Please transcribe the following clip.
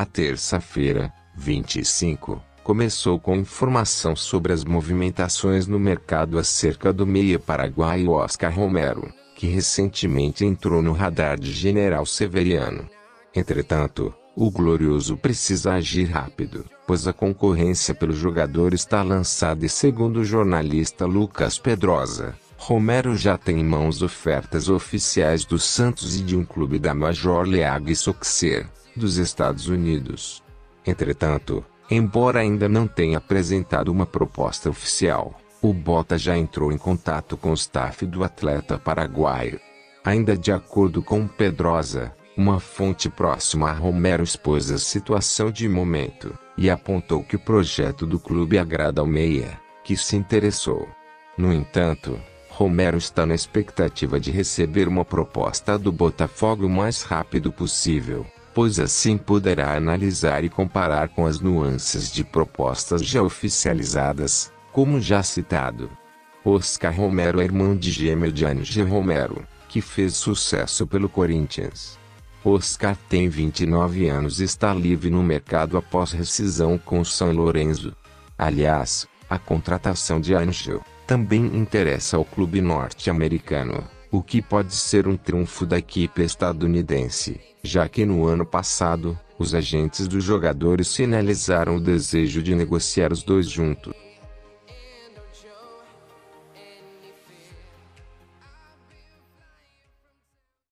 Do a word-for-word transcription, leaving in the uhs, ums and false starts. A terça-feira, vinte e cinco, começou com informação sobre as movimentações no mercado acerca do meia paraguaio Óscar Romero, que recentemente entrou no radar de General Severiano. Entretanto, o glorioso precisa agir rápido, pois a concorrência pelo jogador está lançada e, segundo o jornalista Lucas Pedrosa, Romero já tem em mãos ofertas oficiais do Santos e de um clube da Major League Soccer, dos Estados Unidos. Entretanto, embora ainda não tenha apresentado uma proposta oficial, o Bota já entrou em contato com o staff do atleta paraguaio. Ainda de acordo com Pedrosa, uma fonte próxima a Romero expôs a situação de momento, e apontou que o projeto do clube agrada ao meia, que se interessou. No entanto, Romero está na expectativa de receber uma proposta do Botafogo o mais rápido possível, pois assim poderá analisar e comparar com as nuances de propostas já oficializadas, como já citado. Óscar Romero é irmão de gêmeo de Ángel Romero, que fez sucesso pelo Corinthians. Óscar tem vinte e nove anos e está livre no mercado após rescisão com o San Lorenzo. Aliás, a contratação de Ángel também interessa ao clube norte-americano, o que pode ser um triunfo da equipe estadunidense, já que no ano passado, os agentes dos jogadores sinalizaram o desejo de negociar os dois juntos.